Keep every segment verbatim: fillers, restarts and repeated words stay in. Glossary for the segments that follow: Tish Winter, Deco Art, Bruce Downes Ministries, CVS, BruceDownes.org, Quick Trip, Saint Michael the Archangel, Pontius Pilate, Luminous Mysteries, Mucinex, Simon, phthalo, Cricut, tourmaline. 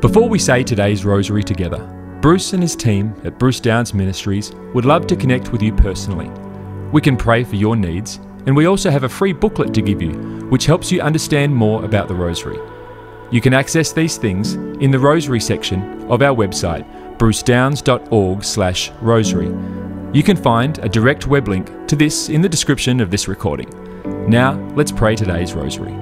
Before we say today's rosary together, Bruce and his team at Bruce Downes Ministries would love to connect with you personally. We can pray for your needs, and we also have a free booklet to give you, which helps you understand more about the rosary. You can access these things in the rosary section of our website, bruce downes dot org slash rosary. You can find a direct web link to this in the description of this recording. Now, let's pray today's rosary.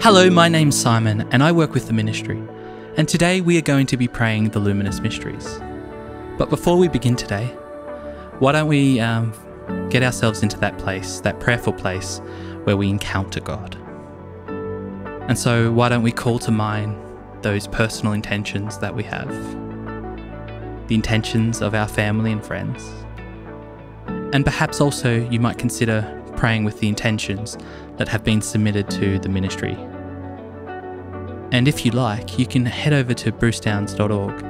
Hello, my name's Simon and I work with the ministry, and today we are going to be praying the Luminous Mysteries. But before we begin today, why don't we um, get ourselves into that place, that prayerful place where we encounter God. And so why don't we call to mind those personal intentions that we have, the intentions of our family and friends. And perhaps also you might consider praying with the intentions that have been submitted to the ministry. And if you like, you can head over to bruce downes dot org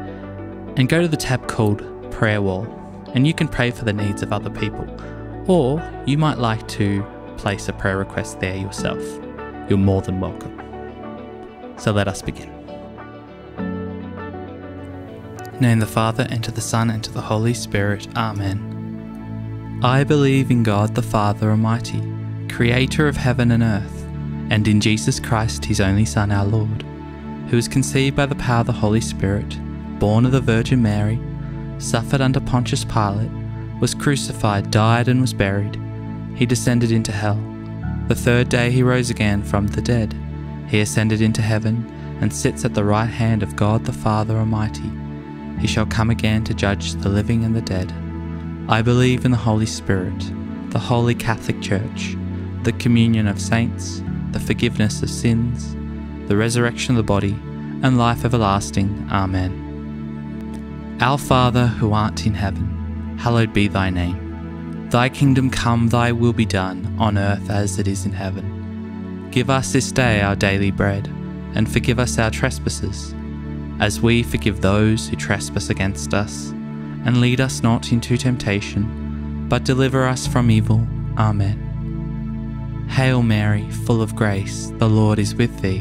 and go to the tab called Prayer Wall, and you can pray for the needs of other people, or you might like to place a prayer request there yourself. You're more than welcome. So let us begin. In the name of the Father, and to the Son, and to the Holy Spirit. Amen. I believe in God the Father Almighty, Creator of heaven and earth, and in Jesus Christ, His only Son, our Lord, who was conceived by the power of the Holy Spirit, born of the Virgin Mary, suffered under Pontius Pilate, was crucified, died, and was buried. He descended into hell. The third day He rose again from the dead. He ascended into heaven, and sits at the right hand of God the Father Almighty. He shall come again to judge the living and the dead. I believe in the Holy Spirit, the Holy Catholic Church, the communion of saints, the forgiveness of sins, the resurrection of the body, and life everlasting. Amen. Our Father, who art in heaven, hallowed be thy name. Thy kingdom come, thy will be done, on earth as it is in heaven. Give us this day our daily bread, and forgive us our trespasses, as we forgive those who trespass against us. And lead us not into temptation, but deliver us from evil. Amen. Hail Mary, full of grace, the Lord is with thee.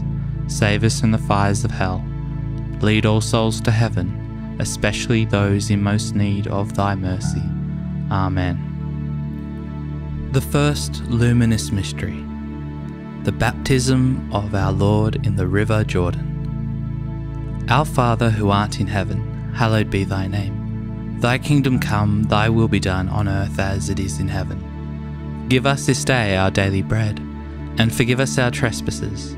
save us from the fires of hell, lead all souls to heaven, especially those in most need of thy mercy. Amen. The first luminous mystery, the baptism of our Lord in the river Jordan. Our Father who art in heaven, hallowed be thy name. Thy kingdom come, thy will be done on earth as it is in heaven. Give us this day our daily bread, and forgive us our trespasses,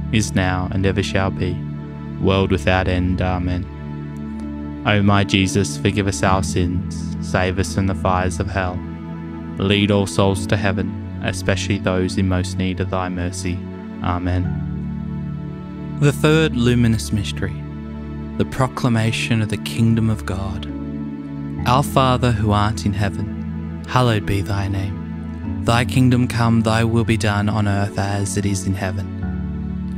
is now, and ever shall be, world without end. Amen. O my Jesus, forgive us our sins, save us from the fires of hell. Lead all souls to heaven, especially those in most need of thy mercy. Amen. The third luminous mystery, the proclamation of the kingdom of God. Our Father who art in heaven, hallowed be thy name. Thy kingdom come, thy will be done on earth as it is in heaven.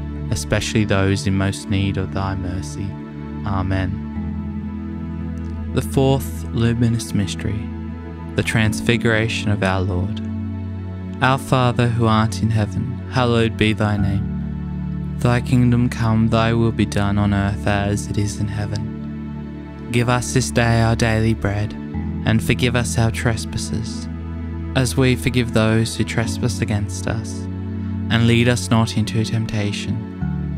especially those in most need of thy mercy. Amen. The fourth luminous mystery, the Transfiguration of our Lord. Our Father who art in heaven, hallowed be thy name. Thy kingdom come, thy will be done on earth as it is in heaven. Give us this day our daily bread, and forgive us our trespasses, as we forgive those who trespass against us. And lead us not into temptation,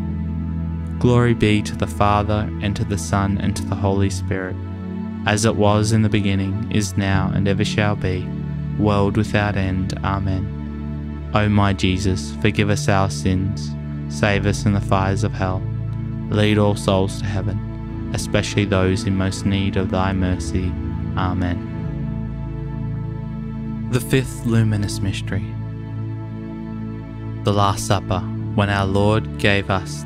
Glory be to the Father, and to the Son, and to the Holy Spirit, as it was in the beginning, is now, and ever shall be, world without end. Amen. O my Jesus, forgive us our sins, save us from the fires of hell, lead all souls to heaven, especially those in most need of thy mercy. Amen. The fifth luminous mystery, the Last Supper, when our Lord gave us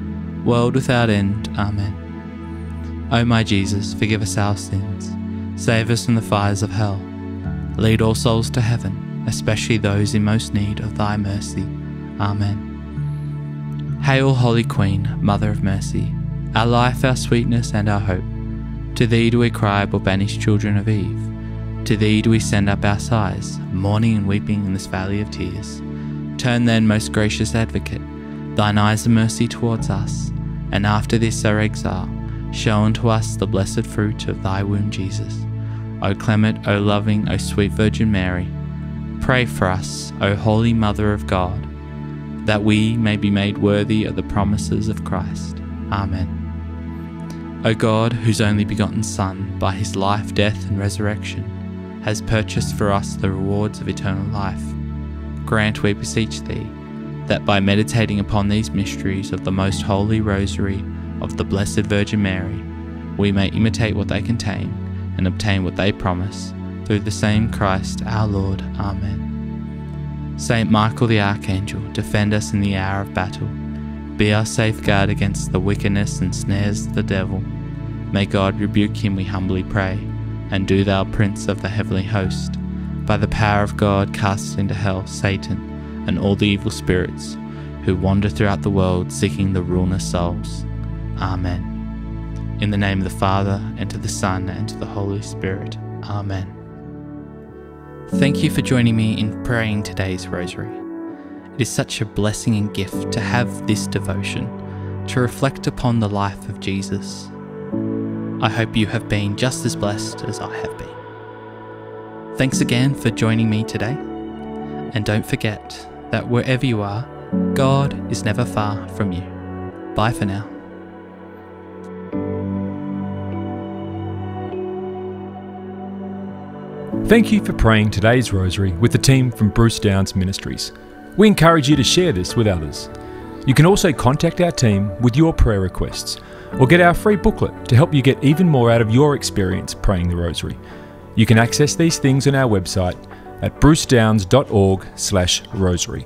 world without end. Amen. O my Jesus, forgive us our sins, save us from the fires of hell, lead all souls to heaven, especially those in most need of thy mercy. Amen. Hail, Holy Queen, Mother of Mercy, our life, our sweetness, and our hope. To thee do we cry, poor banished children of Eve. To thee do we send up our sighs, mourning and weeping in this valley of tears. Turn then, most gracious Advocate, thine eyes of mercy towards us, and after this our exile, show unto us the blessed fruit of thy womb, Jesus. O clement, O loving, O sweet Virgin Mary, pray for us, O Holy Mother of God, that we may be made worthy of the promises of Christ. Amen. O God, whose only begotten Son, by his life, death, and resurrection, has purchased for us the rewards of eternal life, grant, we beseech thee, that by meditating upon these mysteries of the most holy rosary of the Blessed Virgin Mary, we may imitate what they contain and obtain what they promise, through the same Christ our Lord. Amen. Saint Michael the Archangel, defend us in the hour of battle. Be our safeguard against the wickedness and snares of the devil. May God rebuke him, we humbly pray. And do thou, Prince of the heavenly host, by the power of God, cast into hell Satan and all the evil spirits who wander throughout the world seeking the ruin of souls. Amen. In the name of the Father, and to the Son, and to the Holy Spirit. Amen. Thank you for joining me in praying today's rosary. It is such a blessing and gift to have this devotion, to reflect upon the life of Jesus. I hope you have been just as blessed as I have been. Thanks again for joining me today, and don't forget that wherever you are, God is never far from you. Bye for now. Thank you for praying today's rosary with the team from Bruce Downes Ministries. We encourage you to share this with others. You can also contact our team with your prayer requests, or get our free booklet to help you get even more out of your experience praying the rosary. You can access these things on our website at bruce downes dot org slash rosary.